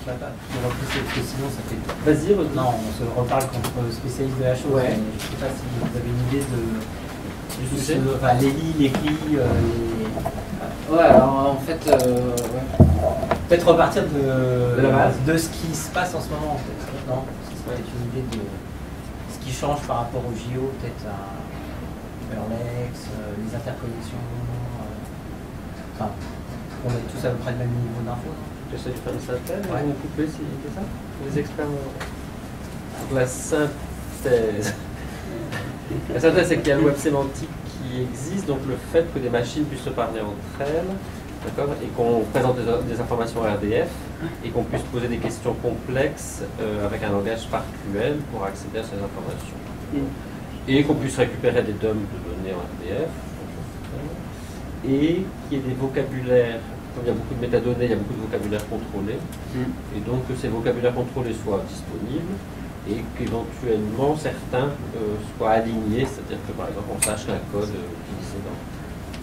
contre la table. On va pousser parce que sinon ça fait... Vas-y, non, on se reparle contre le spécialiste de la chose. Ouais. Je ne sais pas si vous avez une idée de... Enfin, les lits, les plis... Ouais, alors en fait... Ouais. Peut-être repartir de la base, de ce qui se passe en ce moment en fait. Non, ce serait une idée de ce qui change par rapport aux JO, peut-être à EUR-Lex, les interconnexions... Enfin, on est tous à peu près le même niveau d'infos. J'essaie de faire une synthèse, ouais. Vous pouvez si c'est ça. Les experts ont... La synthèse... La synthèse, c'est qu'il y a le web sémantique qui existe, donc le fait que des machines puissent se parler entre elles, d'accord, et qu'on présente des informations RDF, et qu'on puisse poser des questions complexes avec un langage particulier pour accéder à ces informations. Et qu'on puisse récupérer des dumps de données en RDF, et qu'il y ait des vocabulaires, comme il y a beaucoup de métadonnées, il y a beaucoup de vocabulaire contrôlé, et donc que ces vocabulaires contrôlés soient disponibles, et qu'éventuellement certains soient alignés, c'est-à-dire que par exemple on sache qu'un code utilisé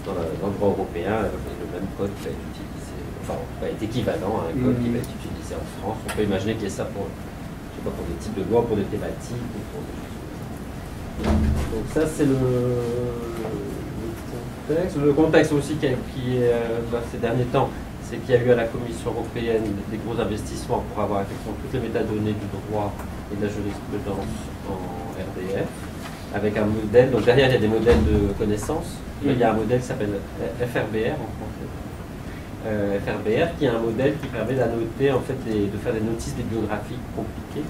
dans le droit européen, le même code va être utilisé, enfin est équivalent à un code qui va être utilisé en France. On peut imaginer qu'il y ait ça pour, je sais pas, pour des types de lois, pour des thématiques, pour des choses comme ça. Donc ça c'est le contexte. Le contexte aussi qui est ces derniers temps, c'est qu'il y a eu à la Commission européenne des gros investissements pour avoir effectivement toutes les métadonnées du droit et de la jurisprudence en RDF, avec un modèle, donc derrière il y a des modèles de connaissances, il y a un modèle qui s'appelle FRBR en français, FRBR qui est un modèle qui permet d'annoter, en fait, de faire des notices bibliographiques compliquées,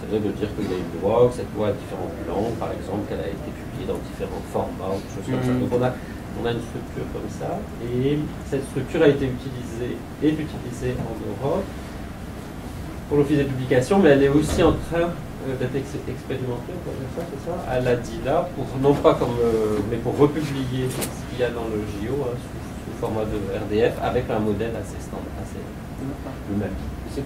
c'est-à-dire de dire qu'il y a une loi, que cette loi a différentes langues, par exemple, qu'elle a été publiée dans différents formats, ou des choses comme ça. Donc on a une structure comme ça, et cette structure a été utilisée, est utilisée en Europe pour l'office des publications, mais elle est aussi en train d'être expérimentée, on peut dire ça, c'est ça, à la DILA, pour, non pas comme, mais pour republier ce qu'il y a dans le JO, hein, sous format de RDF, avec un modèle assez standard, assez le même. C'est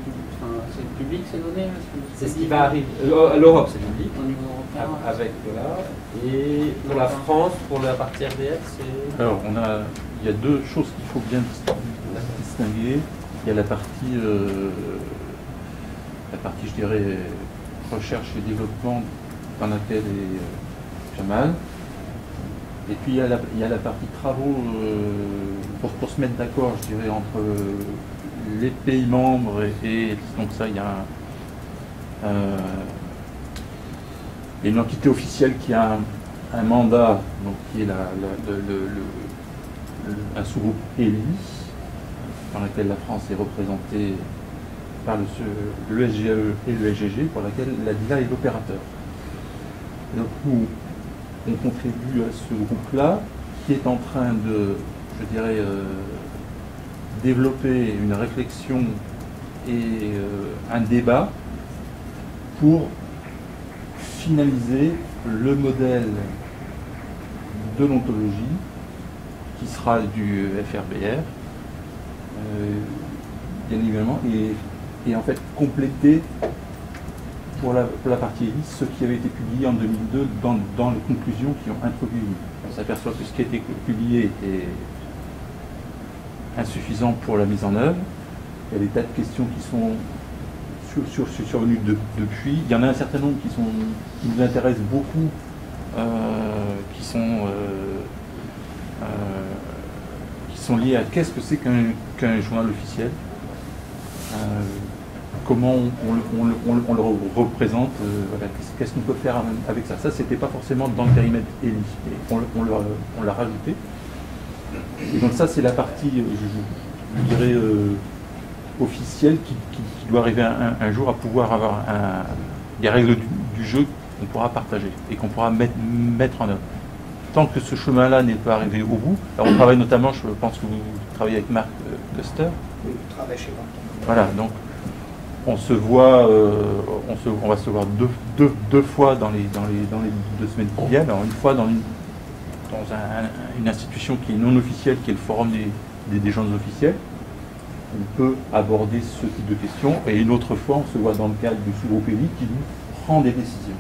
public ces données? C'est ce qui va arriver. À l'Europe, c'est public. Au niveau européen, avec là. Et pour la France, pour la partie RDF, c'est... Alors, il y a deux choses qu'il faut bien distinguer. Il y a la partie, je dirais, recherche et développement, dans laquelle est Jamal. Et puis, il y a la partie travaux, pour se mettre d'accord, je dirais, entre... les pays membres et donc ça il y a une entité officielle qui a un mandat, donc qui est un sous-groupe ELI dans laquelle la France est représentée par le SGAE et le SGG, pour laquelle la DILA est l'opérateur. Donc nous on contribue à ce groupe-là qui est en train de, je dirais, développer une réflexion et un débat pour finaliser le modèle de l'ontologie qui sera du FRBR, bien évidemment, et en fait compléter pour la partie ELI ce qui avait été publié en 2002 dans les conclusions qui ont introduit. On s'aperçoit que ce qui a été publié était insuffisant pour la mise en œuvre. Il y a des tas de questions qui sont survenues depuis. Il y en a un certain nombre qui nous intéressent beaucoup, qui sont liés à qu'est-ce que c'est qu'un journal officiel, comment on le représente, voilà, qu'est-ce qu'on peut faire avec ça. Ça, c'était pas forcément dans le périmètre ELI. On l'a rajouté. Et donc ça c'est la partie, je dirais, officielle qui doit arriver un jour à pouvoir avoir des règles du jeu qu'on pourra partager et qu'on pourra mettre en œuvre. Tant que ce chemin-là n'est pas arrivé au bout, alors on travaille notamment, je pense que vous travaillez avec Marc Küster. Oui, je travaille chez moi. Voilà, donc on va se voir deux fois dans les 2 semaines qui viennent, alors une fois dans une institution qui est non officielle, qui est le forum des gens officiels. On peut aborder ce type de questions, et une autre fois on se voit dans le cadre du sous-groupe ELI qui nous prend des décisions.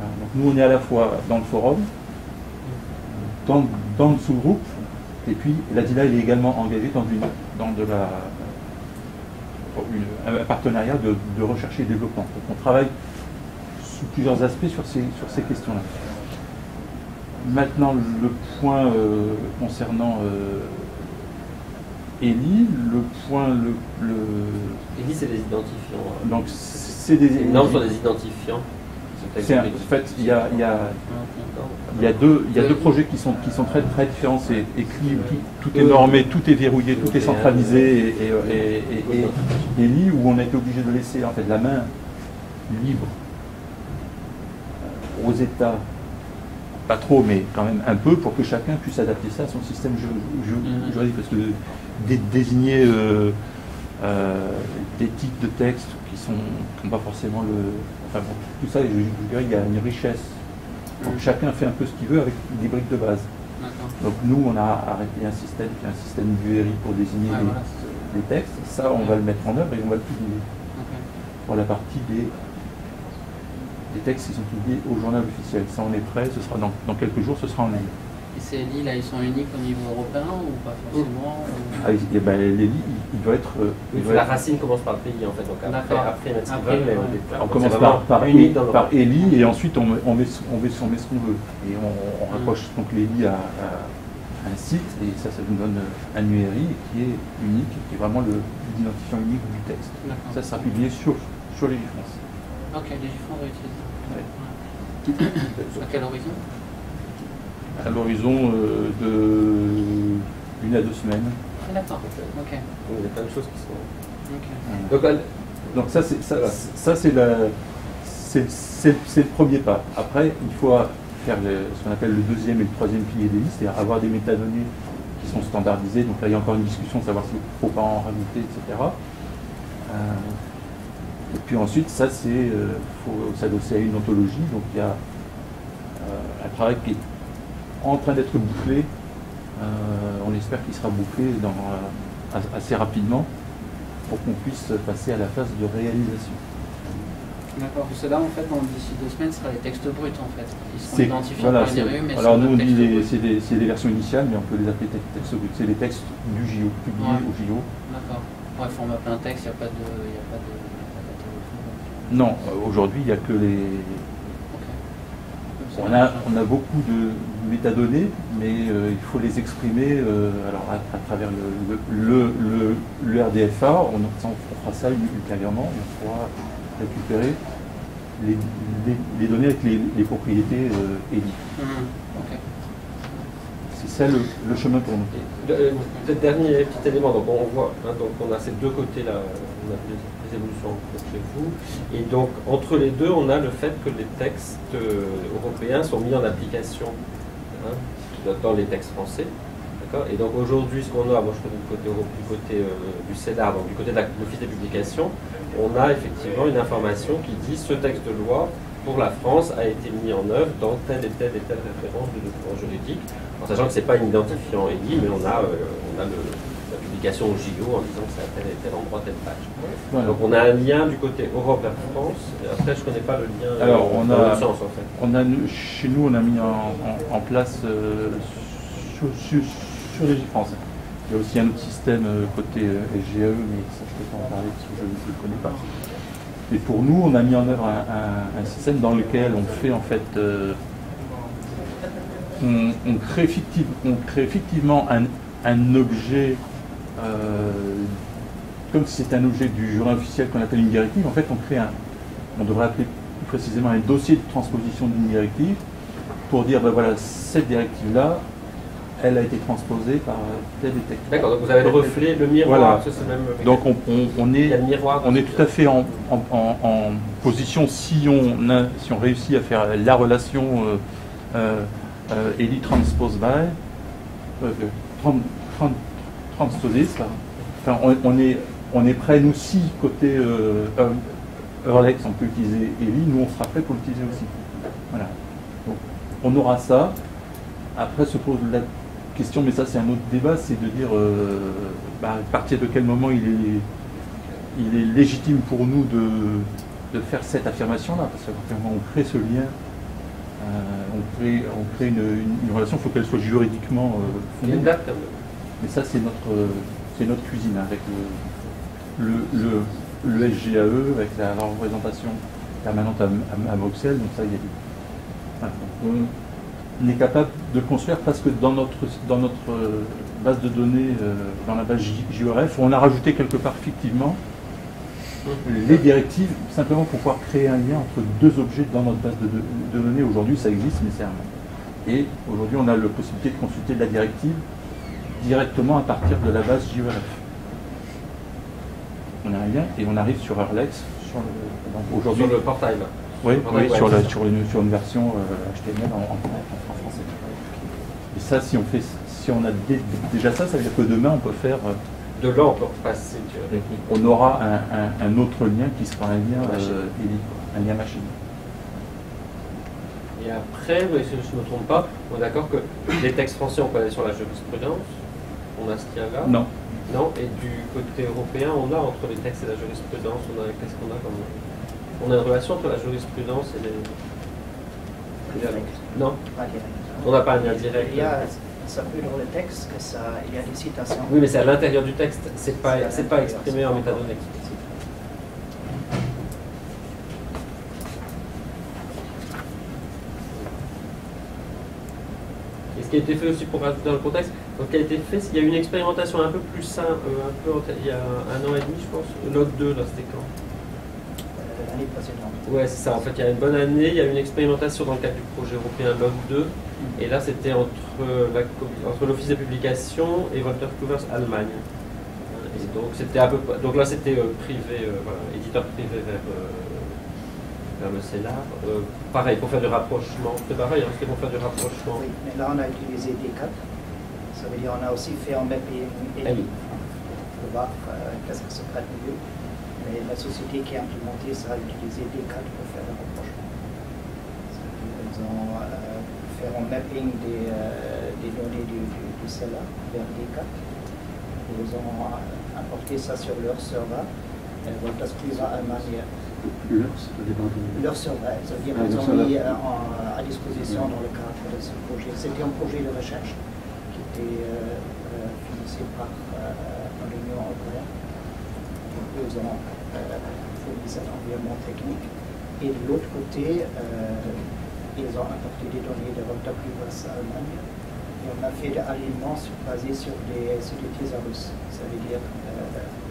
Donc nous on est à la fois dans le forum, dans le sous-groupe, et puis la DILA est également engagée dans un partenariat de recherche et développement. Donc on travaille sous plusieurs aspects sur ces questions-là. Maintenant, le point concernant ELI, ELI, c'est des identifiants. Donc, c'est des... Les normes sont des identifiants. En fait, il y a deux projets qui sont très différents. C'est écrit, tout est normé, tout est verrouillé, tout est centralisé. Et ELI, où on a été obligé de laisser en fait, la main libre aux États, pas trop, mais quand même un peu, pour que chacun puisse adapter ça à son système juridique. Parce que désigner des types de textes qui n'ont pas forcément le... Enfin bon, tout ça, je dirais qu'il y a une richesse. Donc chacun fait un peu ce qu'il veut avec des briques de base. Donc nous, on a arrêté un système qui est un système d'URI pour désigner les textes. Ça, on va le mettre en œuvre et on va le publier. Pour la partie des textes qui sont publiés au journal officiel. Ça, on est prêt, ce sera dans quelques jours, ce sera en ligne. Et ces ELI, là, ils sont uniques au niveau européen ou pas forcément ou... Les ELI, ils doivent être... La racine commence par pays, en fait. Donc après on commence par ELI et ensuite on met ce qu'on veut. Et on rapproche donc l'ELI à un site et ça nous donne un URI qui est unique, qui est vraiment l'identifiant unique du texte. Ça sera publié sur Légifrance. Ok, Légifrance réutilise. Ouais. À quel horizon? À l'horizon de 1 à 2 semaines. D'accord, ok. Donc il y a plein de choses qui sont... Okay. Donc ça c'est le premier pas. Après, il faut faire ce qu'on appelle le deuxième et le troisième pilier d'ELI, c'est-à-dire avoir des métadonnées qui sont standardisées. Donc là, il y a encore une discussion de savoir s'il ne faut pas en rajouter, etc. Et puis ensuite, ça, c'est faut s'adosser à une ontologie. Donc il y a un travail qui est en train d'être bouclé. On espère qu'il sera bouclé assez rapidement pour qu'on puisse passer à la phase de réalisation. D'accord. Tout cela, en fait, d'ici 2 semaines, ce sera les textes bruts, en fait. Ils seront identifiés par les rues, mais alors nous, on dit c'est des versions initiales, mais on peut les appeler textes bruts. C'est les textes du JO, publiés au JO. D'accord. Pour un format plein texte, il n'y a pas de... Non. Aujourd'hui, il n'y a que les... On a beaucoup de métadonnées, mais il faut les exprimer alors à travers le RDFA. On fera ça ultérieurement, on pourra récupérer les données avec les propriétés ELI. Okay. C'est ça le chemin pour nous. Le dernier petit élément, donc on voit, hein, donc on a ces deux côtés-là, on a les évolutions chez vous, et donc entre les deux, on a le fait que les textes européens sont mis en application dans les textes français. Et donc aujourd'hui, ce qu'on a, moi je connais du côté du CELLAR, donc du côté de l'Office des publications, on a effectivement une information qui dit ce texte de loi pour la France a été mis en œuvre dans telle et telle et telle référence de document juridique, en sachant que ce n'est pas une identifiant ELI, mais on a la publication au JO en disant que c'est à tel et tel endroit, telle page. Voilà. Donc on a un lien du côté Europe vers France, et après je ne connais pas le lien. Alors dans le sens, en fait. Chez nous, on a mis en place sur Légifrance. Il y a aussi un autre système côté SGAE, mais ça je ne peux pas en parler parce que je ne le connais pas. Et pour nous, on a mis en œuvre un système dans lequel on fait en fait, on crée effectivement un objet, comme si c'était un objet du journal officiel qu'on appelle une directive. En fait, on crée on devrait appeler plus précisément un dossier de transposition d'une directive pour dire, ben voilà, cette directive-là, elle a été transposée par tel et tel. D'accord, donc vous avez le reflet, le miroir. Voilà. C'est même... Donc on est tout à fait en position, si on réussit à faire la relation ELI transpose by, transposé, enfin, on est prêt, nous, si côté EUR-Lex, on peut utiliser ELI, nous on sera prêt pour l'utiliser aussi. Voilà. Donc, on aura ça. Après se pose la question, mais ça c'est un autre débat, c'est de dire à partir de quel moment il est légitime pour nous de faire cette affirmation-là, parce qu'à partir du moment où on crée ce lien, on crée une relation, il faut qu'elle soit juridiquement fondée. Mais ça c'est notre cuisine avec le SGAE avec la représentation permanente à Bruxelles, donc ça, il y a du... Voilà. On est capable de construire parce que dans notre base de données, dans la base JORF, on a rajouté quelque part fictivement les directives, simplement pour pouvoir créer un lien entre deux objets dans notre base de données. Aujourd'hui, ça existe, mais c'est un manque. Et aujourd'hui, on a la possibilité de consulter la directive directement à partir de la base JORF. On a un lien et on arrive sur EUR-Lex, sur le portail. Oui, oui, sur une version HTML en français. Et ça, si on a déjà ça, ça veut dire que demain, on peut faire... de l'ordre, on aura un autre lien qui sera un lien ELI, un lien machine. Et après, si je ne me trompe pas, on est d'accord que les textes français, on peut aller sur la jurisprudence, on a ce qu'il y a là. Non. Non, et du côté européen, on a entre les textes et la jurisprudence, on a qu'est-ce qu'on a comme... On a une relation entre la jurisprudence et les... Non, on n'a pas un lien direct. Il y a, ça peut dans le texte, que ça, il y a des citations. Oui, mais c'est à l'intérieur du texte, c'est pas exprimé en métadonnées. Et ce qui a été fait aussi pour rajouter dans le contexte, donc qui a été fait, il y a une expérimentation un peu plus simple, il y a 1 an et demi, je pense, Note 2, là, c'était quand? L'année précédente. Ouais, c'est ça. En fait, il y a une bonne année, il y a une expérimentation dans le cadre du projet européen Log 2. Et là, c'était entre l'Office des publications et Wolters Kluwer Allemagne. Et donc, c'était à peu près. Donc là, c'était privé, voilà, éditeur privé vers le CELLAR. Pareil, pour faire du rapprochement. C'est pareil, hein, c'était pour faire du rapprochement. Oui, mais là, on a utilisé D4. Ça veut dire qu'on a aussi fait en MEP et ELI. On peut voir qu'est-ce que ça prête mieux. Mais la société qui a implémenté ça a utilisé des cadres pour faire le rapprochement. Ils ont fait un mapping des données du CELLAR vers des cadres. Ils ont apporté ça sur leur serveur. Wolters Kluwer Allemagne. Leur serveur, c'est-à-dire qu'ils ont mis à disposition dans le cadre de ce projet. C'était un projet de recherche qui était financé par l'Union européenne. Ils ont fourni cet environnement technique. Et de l'autre côté, ils ont apporté des données de Wolters Kluwer Allemagne. Et on a fait de l'alignement basé sur des thésaurus. Ça veut dire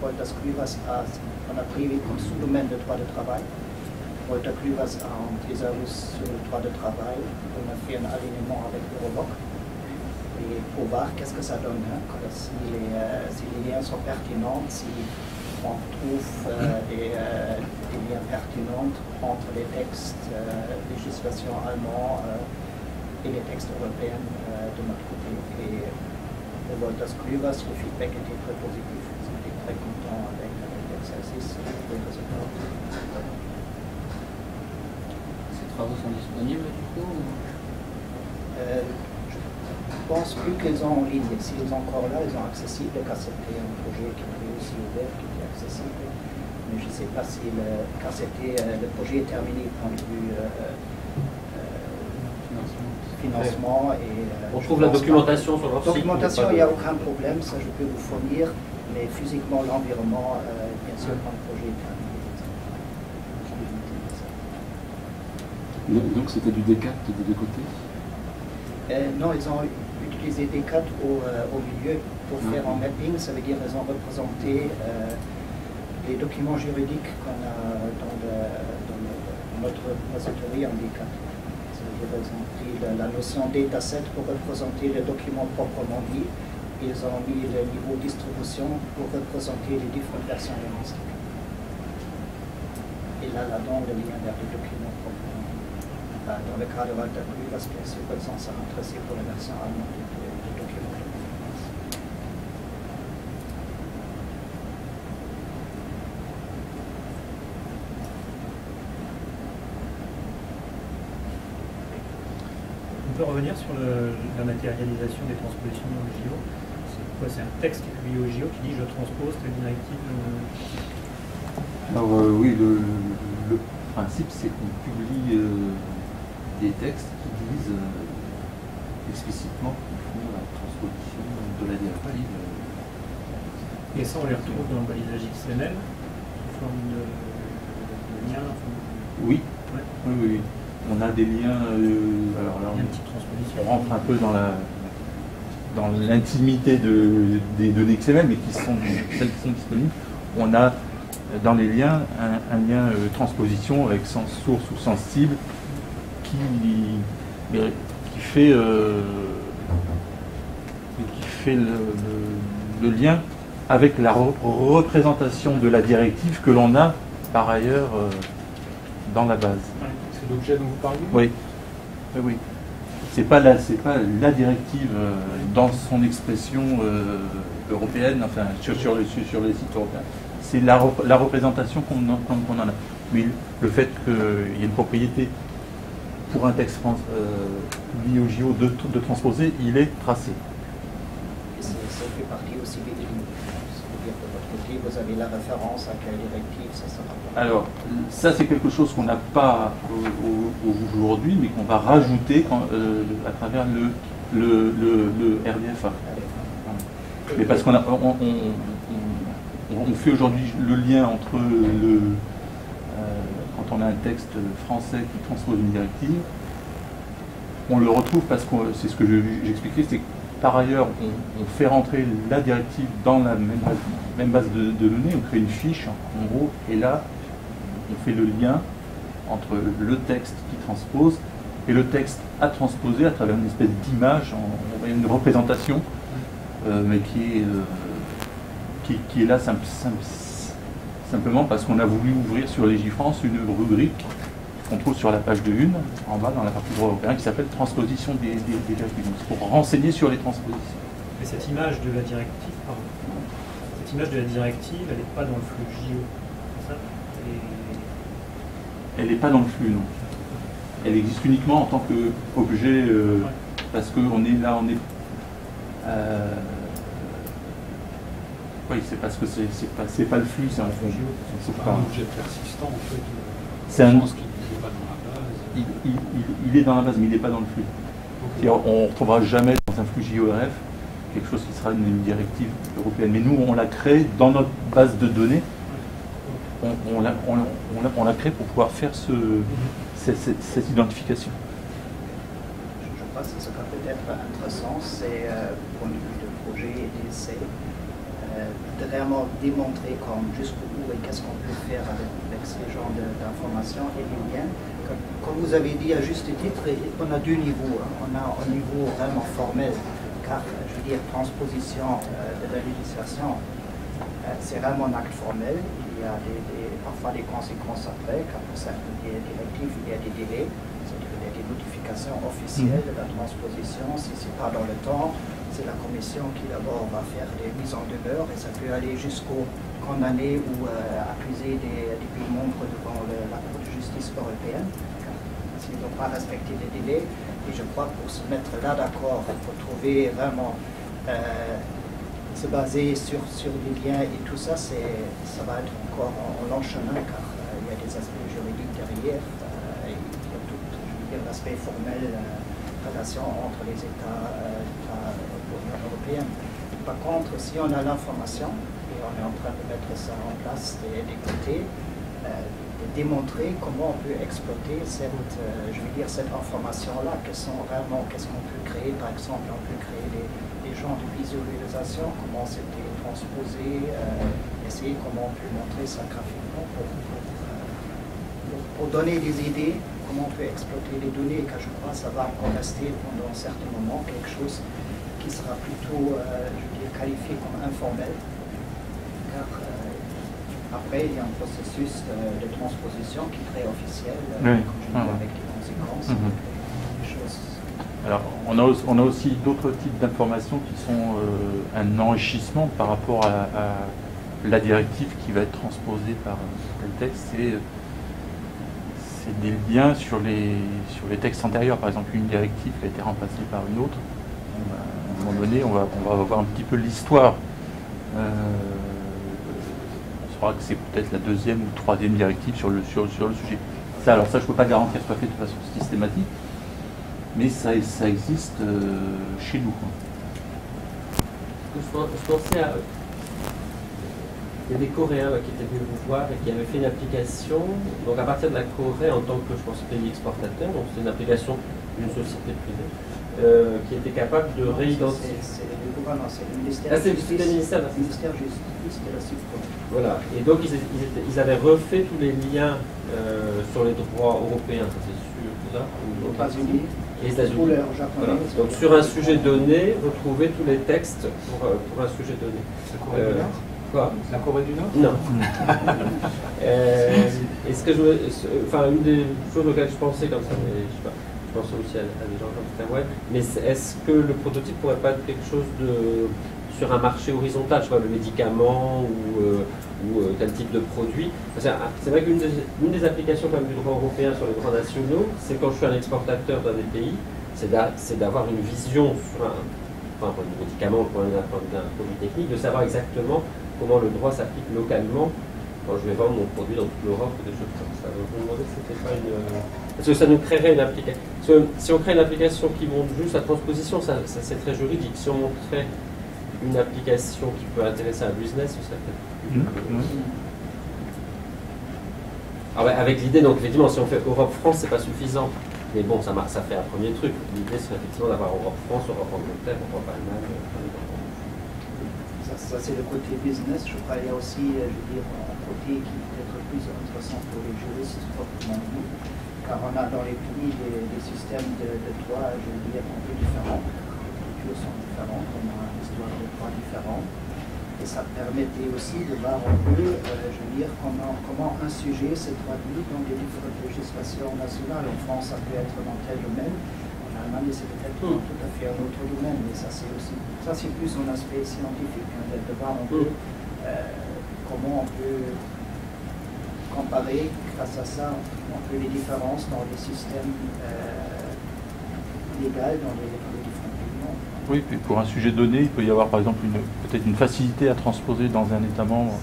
Wolters Kluwer a, on a privé comme sous-domaine de droit de travail. Wolters Kluwer a un thésaurus sur le droit de travail. On a fait un alignement avec Eurovoc. Et pour voir qu'est-ce que ça donne, hein, si les liens sont pertinents, si on trouve des liens pertinents entre les textes législation allemande et les textes européens de notre côté. Et le Wolters Kluwer, le feedback était très positif. Ils étaient très contents avec l'exercice et les résultats. Ces travaux sont disponibles du coup Je pense plus qu'ils ont en ligne. S'ils sont encore là, ils sont accessibles, car c'était un projet qui était aussi ouvert, qui était accessible. Mais je ne sais pas si le projet est terminé du point de vue financement. Et, on trouve la documentation sur leur site. Documentation, il n'y a aucun problème, ça je peux vous fournir, mais physiquement, l'environnement, bien sûr, quand le projet est terminé. Donc c'était du D4 des deux côtés? Non, ils ont utilisé des cartes au milieu pour faire un mapping, ça veut dire qu'ils ont représenté les documents juridiques qu'on a dans notre repository en D4. Ça veut dire qu'ils ont pris la notion dataset pour représenter les documents proprement dit. Ils ont mis le niveau distribution pour représenter les différentes versions de l'instrument. Et là-dedans, le lien vers les documents proprement. Dans le cas de Walter Kluwer, parce que c'est pas sans s'intéresser pour la version allemande du document. On peut revenir sur la matérialisation des transpositions dans le JO. C'est quoi? C'est un texte qui est publié au JO qui dit je transpose telle directive. Alors oui, le principe c'est qu'on publie des textes qui disent explicitement qu'ils font la transposition de la DILA. Et ça, on les retrouve dans le validage XML, sous forme de liens. Oui. Ouais. Oui, oui. On a des liens. Alors là, on rentre un peu dans la l'intimité des données XML, mais qui sont celles qui sont disponibles. On a dans les liens un lien transposition avec sens source ou sens cible qui fait le lien avec la représentation de la directive que l'on a par ailleurs dans la base. C'est l'objet dont vous parlez ? Oui. Oui. C'est pas la, directive dans son expression européenne, enfin sur les sites européens. C'est la représentation qu'on en a. Mais le fait qu'il y ait une propriété pour un texte publié au JO de transposer, il est tracé. Et ça fait partie aussi des lignes. C'est-à-dire que de votre côté, vous avez la référence à quelle directive ça sera. Alors, ça c'est quelque chose qu'on n'a pas aujourd'hui, mais qu'on va rajouter quand, à travers le RDFA. Mais parce qu'on a... On fait aujourd'hui le lien entre quand on a un texte français qui transpose une directive, on le retrouve parce que c'est ce que j'expliquais, c'est que par ailleurs on fait rentrer la directive dans la même base de données, on crée une fiche en gros, et là on fait le lien entre le texte qui transpose et le texte à transposer à travers une espèce d'image, une représentation, mais qui est là simplement parce qu'on a voulu ouvrir sur Légifrance une rubrique qu'on trouve sur la page de 1, en bas dans la partie droit européen, qui s'appelle Transposition des directives. Donc pour renseigner sur les transpositions. Mais cette image de la directive, pardon, cette image de la directive, elle n'est pas dans le flux JO, c'est ça ? Elle n'est pas dans le flux, non. Elle existe uniquement en tant qu'objet, ouais. Parce qu'on est là, on est... oui, c'est parce que c'est pas le flux, c'est un flux. C'est pas un objet persistant en fait. C'est un objet qui n'est pas dans la base. Il est dans la base, mais il n'est pas dans le flux. Okay. On ne retrouvera jamais dans un flux JORF quelque chose qui sera une directive européenne. Mais nous, on l'a créé dans notre base de données. On l'a créé pour pouvoir faire cette identification. Je pense que ce qui peut être intéressant, c'est pour le projet et d'essayer de vraiment démontrer comme jusqu'où et qu'est-ce qu'on peut faire avec ces genres d'informations et les liens. Comme vous avez dit à juste titre, on a deux niveaux. Hein. On a un niveau vraiment formel, car je veux dire transposition de la législation, c'est vraiment un acte formel. Il y a parfois des conséquences après, car pour certaines directives, il y a des délais, c'est-à-dire il y a des notifications officielles de la transposition, si ce n'est pas dans le temps. C'est la commission qui d'abord va faire des mises en demeure et ça peut aller jusqu'au condamné ou accusé des pays membres devant la Cour de justice européenne s'ils n'ont pas respecté les délais. Et je crois que pour se mettre là d'accord, il faut trouver vraiment, se baser sur les liens et tout ça, ça va être encore en long chemin car il y a des aspects juridiques derrière et il y a tout l'aspect formel, relation entre les États. Européenne. Par contre, si on a l'information, et on est en train de mettre ça en place, d'écouter, de démontrer comment on peut exploiter cette information-là, qu'est-ce qu'on peut créer, par exemple, on peut créer des genres de visualisation, comment c'était transposé, essayer comment on peut montrer ça graphiquement pour donner des idées, comment on peut exploiter les données, car je crois que ça va encore rester pendant un certain moment quelque chose qui sera plutôt qualifié comme informel, car après il y a un processus de transposition qui est très officiel, oui. Avec des conséquences. Des choses. Alors on a aussi d'autres types d'informations qui sont un enrichissement par rapport à la directive qui va être transposée par le texte, c'est des liens sur les textes antérieurs, par exemple une directive qui a été remplacée par une autre. À un moment donné, on va voir un petit peu l'histoire. On saura que c'est peut-être la deuxième ou troisième directive sur le sujet. Ça, je ne peux pas garantir que ce soit fait de façon systématique, mais ça existe chez nous. Je pensais à il y a des Coréens qui étaient venus vous voir et qui avaient fait une application. Donc à partir de la Corée en tant que, je pense, pays exportateur, donc c'est une application d'une société privée, qui était capable de réidentifier. C'est le gouvernement, c'est le ministère de la Justice et de la Sécurité. Voilà, et donc ils avaient refait tous les liens sur les droits européens, c'est sûr, tout ça. Aux États-Unis. Voilà. Donc sur un sujet donné, retrouver tous les textes pour un sujet donné. La Corée du Nord quoi? La Corée du Nord? Non. Est-ce que je veux, enfin, une des choses auxquelles je pensais comme ça, mais je sais pas, je pense aussi à des gens comme ça, ouais. Mais est-ce que le prototype pourrait pas être quelque chose de sur un marché horizontal, je vois le médicament ou tel type de produit. C'est vrai qu'une des applications quand même du droit européen sur les droits nationaux, c'est quand je suis un exportateur dans des pays, c'est d'avoir une vision sur un, enfin, pour un médicament, pour un produit technique, de savoir exactement comment le droit s'applique localement quand je vais vendre mon produit dans toute l'Europe ou des choses comme ça. Donc, je me demandais si c'était pas une... Parce que ça nous créerait une application. Si on crée une application qui montre juste la transposition, ça c'est très juridique. Si on montrait une application qui peut intéresser un business, ça peut être plus... Ah ouais, avec l'idée, donc effectivement, si on fait Europe-France, c'est pas suffisant. Mais bon, ça fait un premier truc. L'idée, c'est effectivement d'avoir Europe-France, Europe-Angleterre, Europe-Allemagne. Ça c'est le côté business. Je crois qu'il y a aussi, je veux dire, un côté qui peut être plus intéressant pour les juristes, proprement dit. Car on a dans les pays des systèmes de droit, je veux dire, un peu différents. Sont différentes, on a une histoire de droit différente, et ça permettait aussi de voir un peu, je veux dire, comment un sujet se traduit dans les différentes législations nationales. En France, ça peut être dans tel domaine, en Allemagne, c'est peut-être tout à fait un autre domaine, mais ça c'est aussi, ça c'est plus un aspect scientifique, hein, de voir un peu comment on peut comparer, grâce à ça, un peu les différences dans les systèmes légaux, dans les Oui, puis pour un sujet donné, il peut y avoir par exemple peut-être une facilité à transposer dans un État membre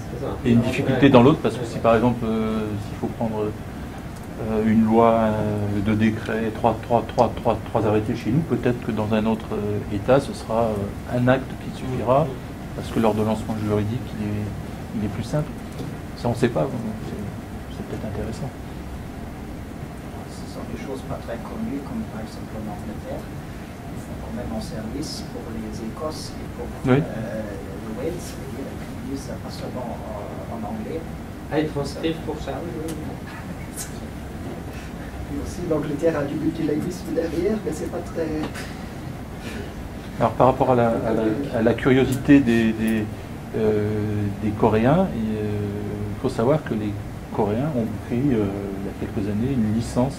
et une difficulté dans l'autre, parce que si par exemple s'il faut prendre une loi, deux décrets, trois arrêtés chez nous, peut-être que dans un autre État, ce sera un acte qui suffira, parce que l'ordonnancement juridique il est plus simple. Ça on ne sait pas, c'est peut-être intéressant. Ce sont des choses pas très connues, comme par exemple en Angleterre. Même en service pour les Écosses et pour le Wales, c'est-à-dire qu'ils disent pas seulement en anglais. Ah, ils transcrivent pour ça, oui. Et aussi, l'Angleterre a du multilinguisme derrière, mais c'est pas très... Alors, par rapport à la curiosité des Coréens, il faut savoir que les Coréens ont pris, il y a quelques années, une licence.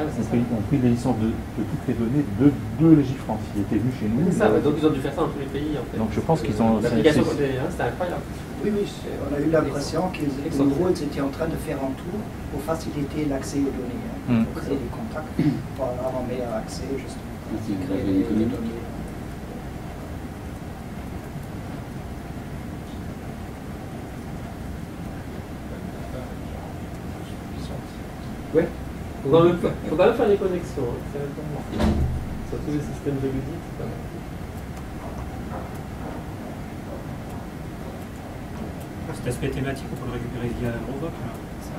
Ah, on a pris des licences de toutes les données de Légifrance. Ils étaient venus chez nous. Ça, donc ils ont dû faire ça dans tous les pays. En fait. Donc je pense qu'ils ont. L'application côté, c'était incroyable. Oui, on a eu l'impression qu'en gros, ils étaient en train de faire un tour pour faciliter l'accès aux données, hein, pour créer des contacts, pour avoir un meilleur accès, justement, pour créer les données. Oui. Il faut quand même faire des connexions, hein. C'est important. Sur tous les systèmes de musique, c'est pas mal. Cet aspect thématique, on peut le récupérer via Eurovoc, là, ça,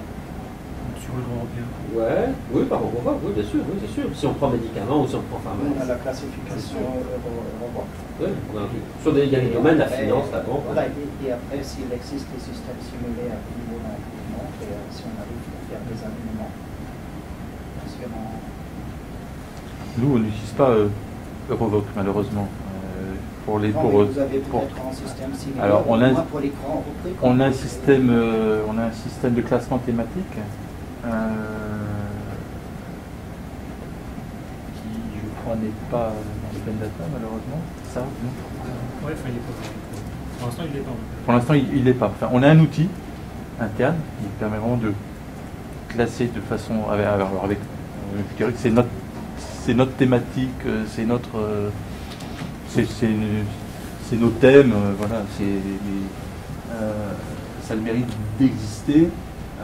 sur le droit européen. Ouais, oui, par Eurovoc, oui, bien sûr, oui, c'est sûr. Si on prend médicaments ou si on prend pharmacie. On a la classification Eurovoc. Oui, on a sur des domaines, la finance, la banque. Voilà, et après, s'il existe des systèmes similaires au niveau d'un alignement, et si on arrive à faire des alignements. Nous, on n'utilise pas Eurovoc, malheureusement. Alors, on a un système de classement thématique qui, je crois, n'est pas dans l'open data, malheureusement. Ça, non. Ouais, enfin, il est pas. Pour l'instant, il n'est pas. Pour l'instant, il n'est pas. Enfin, on a un outil interne qui permet vraiment de classer de façon avec je dirais que c'est notre thématique, c'est nos thèmes, voilà, ça a le mérite d'exister. On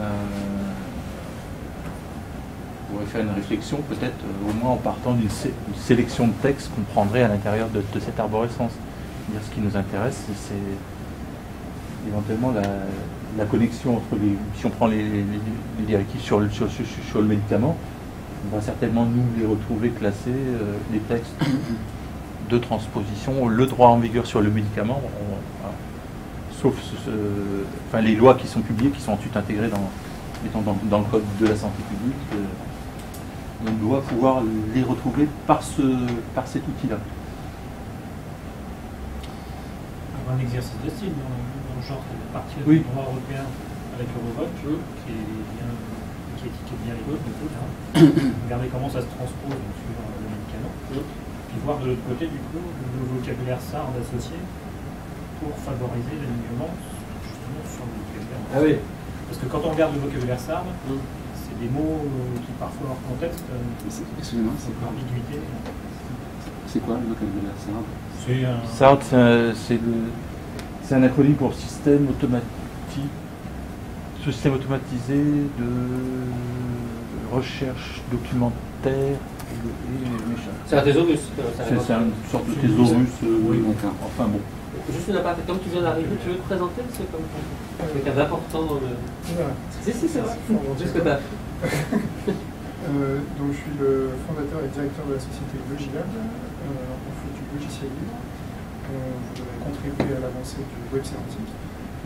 pourrait faire une réflexion peut-être au moins en partant d'une sélection de textes qu'on prendrait à l'intérieur de cette arborescence. C'est-à-dire ce qui nous intéresse, c'est éventuellement la connexion entre les... Si on prend les directives sur le médicament, on va certainement nous les retrouver classés, les textes de transposition, le droit en vigueur sur le médicament, sauf enfin, les lois qui sont publiées, qui sont ensuite intégrées dans le Code de la santé publique. On doit pouvoir les retrouver par cet outil-là. Un exercice de style dans le genre de partie du droit européen avec Eurovoc, qui est bien rigolo, regarder comment ça se transpose sur le médicament, puis voir de l'autre côté, du coup, le vocabulaire SARD associé pour favoriser l'alignement justement sur le vocabulaire. Ah oui. Parce que quand on regarde le vocabulaire SARD, c'est des mots qui parfois hors contexte, excusez-moi, c'est quoi l'ambiguïté. C'est quoi le vocabulaire SARD? SARD, c'est un acronyme pour système automatique, système automatisé de recherche documentaire et méchant. C'est un thésaurus. C'est une sorte de thésaurus, oui, enfin bon. Juste une aparté, comme tu viens d'arriver, tu veux te présenter? C'est comme quelqu'un d'important dans le... Ouais. Si, c'est vrai. Juste que t'as. Donc je suis le fondateur et directeur de la société Logilab. On fait du logiciel libre. Vous devez contribuer à l'avancée du web sémantique.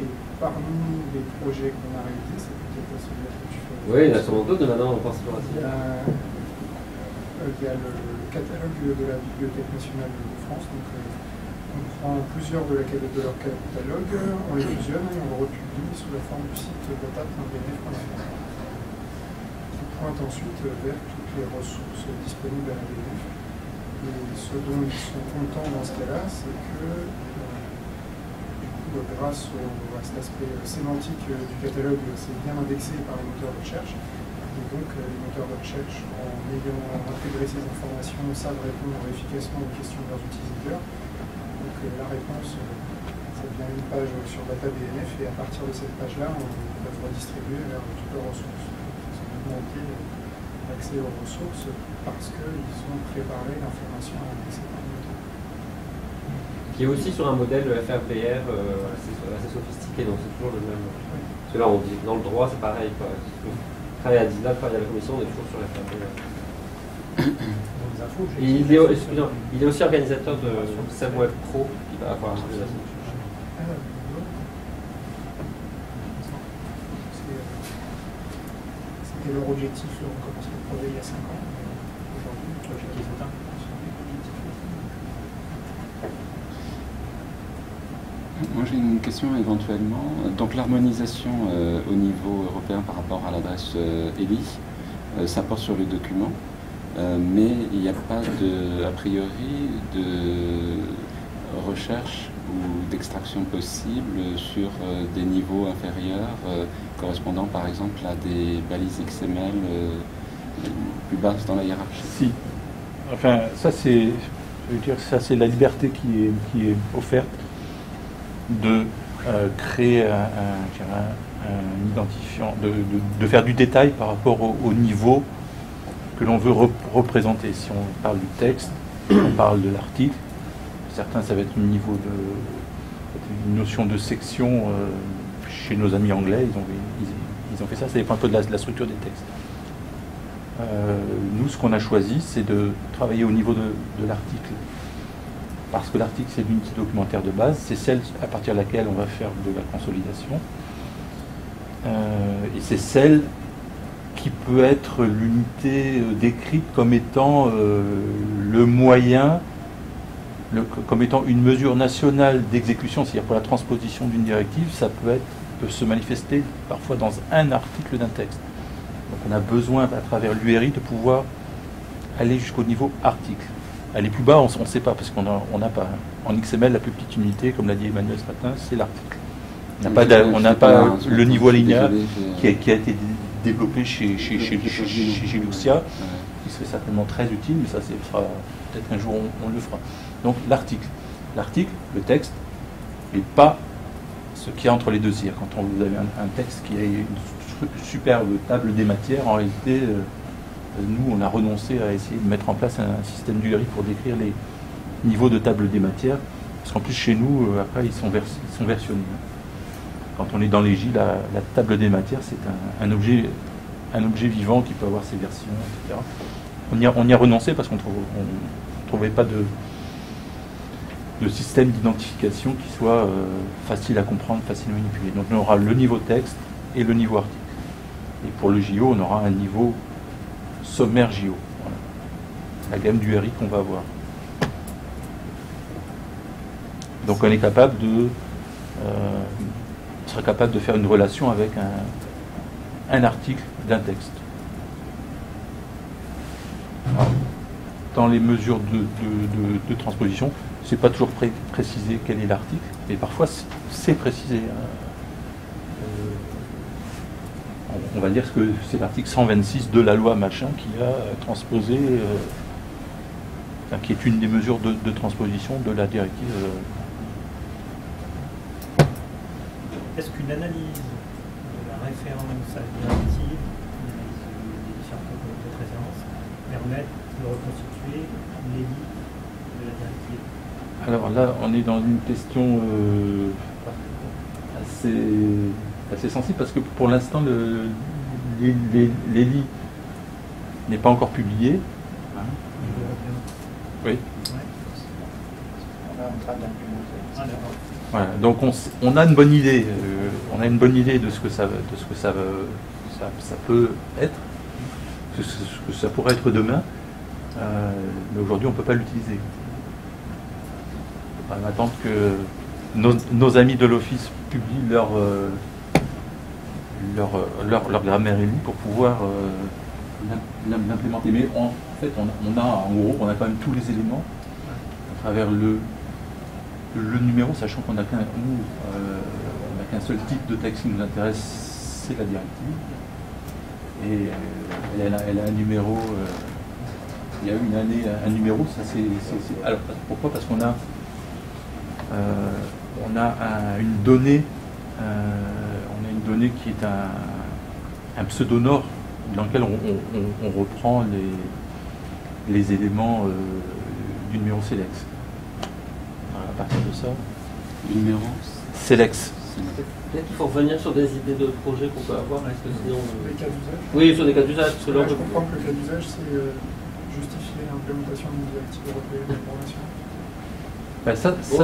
Et parmi les projets qu'on a réalisés, c'est peut-être celui-là que tu fais. Oui, là sur mon code, maintenant on pense sur la il y a le catalogue de la Bibliothèque nationale de France. Donc, on prend plusieurs de leur catalogue, on les fusionne et on le republie sous la forme du site data.bnf.fr, qui pointe ensuite vers toutes les ressources disponibles à la BNF. Et ce dont ils sont contents dans ce cas-là, c'est que grâce à cet aspect sémantique du catalogue, c'est bien indexé par les moteurs de recherche. Et donc, les moteurs de recherche, en ayant intégré ces informations, savent répondre efficacement aux questions de leurs utilisateurs. Donc, la réponse, ça devient une page sur data.bnf, et à partir de cette page-là, on va pouvoir distribuer vers toutes leurs ressources. Ils ont augmenté l'accès aux ressources parce qu'ils ont préparé l'information à indexer par les moteurs. Qui est aussi sur un modèle FRBR assez sophistiqué, donc c'est toujours le même. Oui. Parce que là, on dit dans le droit, c'est pareil. Travailler à DILA, travailler à la commission, on est toujours sur FRBR. Il est aussi organisateur de SEMWeb Pro, qui va avoir un peu de la solution. C'était leur objectif, on commençait le projet il y a 5 ans. Aujourd'hui, le projet qui est atteint. Moi j'ai une question éventuellement. Donc l'harmonisation au niveau européen par rapport à l'adresse ELI, ça porte sur les documents, mais il n'y a pas de, a priori de recherche ou d'extraction possible sur des niveaux inférieurs correspondant par exemple à des balises XML plus basses dans la hiérarchie. Si. Enfin ça c'est, je veux dire, ça c'est la liberté qui est offerte de créer un identifiant, de faire du détail par rapport au niveau que l'on veut représenter. Si on parle du texte, on parle de l'article, certains ça va être une notion de section. Chez nos amis anglais, ils ont fait ça, ça dépend un peu de la structure des textes. Nous, ce qu'on a choisi, c'est de travailler au niveau de l'article. Parce que l'article, c'est l'unité documentaire de base, c'est celle à partir de laquelle on va faire de la consolidation. Et c'est celle qui peut être l'unité décrite comme étant le moyen, comme étant une mesure nationale d'exécution, c'est-à-dire pour la transposition d'une directive, ça peut se manifester parfois dans un article d'un texte. Donc on a besoin, à travers l'URI, de pouvoir aller jusqu'au niveau article. Aller plus bas, on ne sait pas, parce qu'on n'a pas. En XML, la plus petite unité, comme l'a dit Emmanuel ce matin, c'est l'article. On n'a pas le niveau alinéa qui a été développé chez Lucia, qui serait certainement très utile, mais ça, peut-être un jour, on le fera. Donc, l'article. L'article, le texte, et pas ce qu'il y a entre les deux. C'est-à-dire, quand vous avez un texte qui a une superbe table des matières, en réalité... Nous, on a renoncé à essayer de mettre en place un système d'URI pour décrire les niveaux de table des matières, parce qu'en plus, chez nous, après, ils sont versionnés. quand on est dans l'EJ, la table des matières, c'est un objet vivant qui peut avoir ses versions, etc. On y a renoncé parce qu'on ne trouvait pas de système d'identification qui soit facile à comprendre, facile à manipuler. Donc on aura le niveau texte et le niveau article. Et pour le JO, on aura un niveau sommaire JO. Voilà. La gamme du RI qu'on va avoir. Donc on est capable de... on sera capable de faire une relation avec un article d'un texte. Alors, dans les mesures de transposition, c'est pas toujours précisé quel est l'article, mais parfois c'est précisé. On va dire que c'est l'article 126 de la loi machin qui a transposé, qui est une des mesures de transposition de la directive. Est-ce qu'une analyse de la référence à la directive, une analyse des différentes composantes de référence, permet de reconstituer l'ELI de la directive? Alors là, on est dans une question assez sensible parce que pour l'instant, l'ELI n'est pas encore publié. Hein. Oui. Ouais. On est en train d'implémenter. Voilà. Donc on a une bonne idée, de ce que ça peut être, ce que ça pourrait être demain, mais aujourd'hui on ne peut pas l'utiliser. On va attendre que nos amis de l'Office publient leur grammaire ELI pour pouvoir l'implémenter. Mais en fait, on a quand même tous les éléments à travers le numéro, sachant qu'on n'a qu'un seul type de texte qui nous intéresse, c'est la directive. Et elle a un numéro, il y a une année, un numéro, ça c'est... Alors pourquoi? Parce qu'on a... on a une donnée qui est un pseudo-nord dans lequel on reprend les éléments du numéro CELEX. Voilà, à partir de ça, le numéro CELEX. Peut-être qu'il faut revenir sur des idées de projets qu'on peut avoir. Est-ce que sinon, les cas d'usage. Oui, sur des cas d'usage. Là, je comprends que le cas d'usage, c'est justifier l'implémentation d'une directive européenne d'information. Ben ça, ce